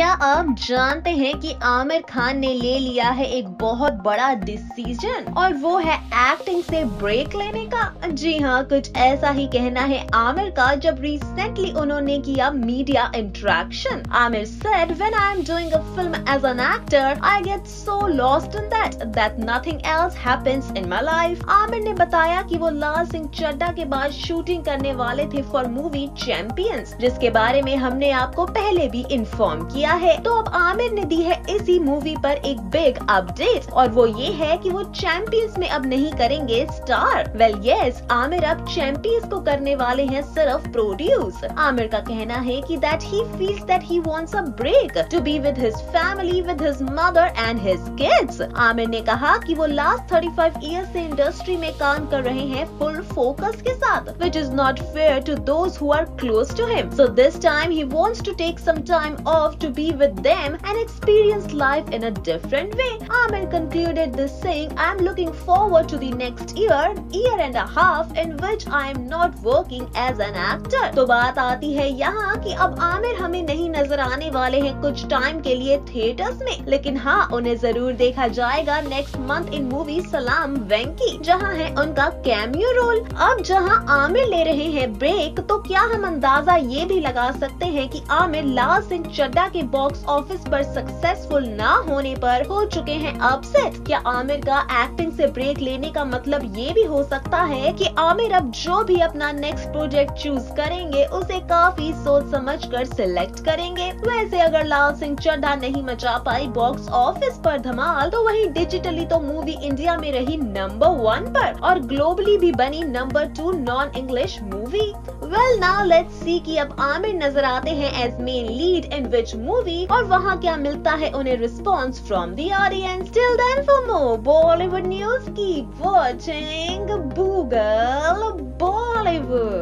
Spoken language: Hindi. क्या आप जानते हैं कि आमिर खान ने ले लिया है एक बहुत बड़ा डिसीजन, और वो है एक्टिंग से ब्रेक लेने का। जी हाँ, कुछ ऐसा ही कहना है आमिर का जब रिसेंटली उन्होंने किया media interaction. Aamir said, "When I am doing a film as an actor, I get so lost in that nothing else happens in my life." Aamir ने बताया कि वो लाल सिंह चड्डा के बाद शूटिंग करने वाले थे फॉर मूवी चैंपियंस, जिसके बारे में हमने आपको पहले भी इन्फॉर्म किया है। तो अब आमिर ने दी है इसी मूवी पर एक बिग अपडेट, और वो ये है कि वो चैंपियंस में अब नहीं करेंगे स्टार। वेल यस, आमिर अब चैंपियंस को करने वाले हैं सिर्फ प्रोड्यूस। आमिर का कहना है कि that he feels that he wants a break to be with his family, with his mother and his kids. Aamir ने कहा कि वो लास्ट 35 इयर्स से इंडस्ट्री में काम कर रहे हैं फुल फोकस के साथ, which is not fair to those who are close to him. So this time he wants to take some time off to be with them and experience life in a different way. Aamir concluded this saying, "I am looking forward to the next year and a half in which I am not working as an actor." तो बात आती है यहाँ कि अब आमिर हमें नहीं नजर आने वाले हैं कुछ टाइम के लिए थिएटर्स में, लेकिन हाँ, उन्हें जरूर देखा जाएगा नेक्स्ट मंथ इन मूवी सलाम वेंकी, जहाँ है उनका कैमियो रोल। अब जहाँ आमिर ले रहे हैं ब्रेक, तो क्या हम अंदाजा ये भी लगा सकते हैं कि आमिर लाल सिंह चड्डा के बॉक्स ऑफिस पर सक्सेसफुल ना होने पर हो चुके हैं अपसेट? क्या आमिर का एक्टिंग से ब्रेक लेने का मतलब ये भी हो सकता है कि आमिर अब जो भी अपना नेक्स्ट प्रोजेक्ट चूज करेंगे उसे काफी सोच समझकर सिलेक्ट करेंगे? वैसे अगर लाल सिंह चड्ढा नहीं मचा पाई बॉक्स ऑफिस पर धमाल, तो वहीं डिजिटली तो मूवी इंडिया में रही नंबर 1 पर, और ग्लोबली भी बनी number 2 non English movie. Well now let's see कि अब आमिर नजर आते हैं as main lead in which movie, और वहाँ क्या मिलता है उन्हें response from the audience. Till then for more Bollywood news keep watching bugle Bollywood.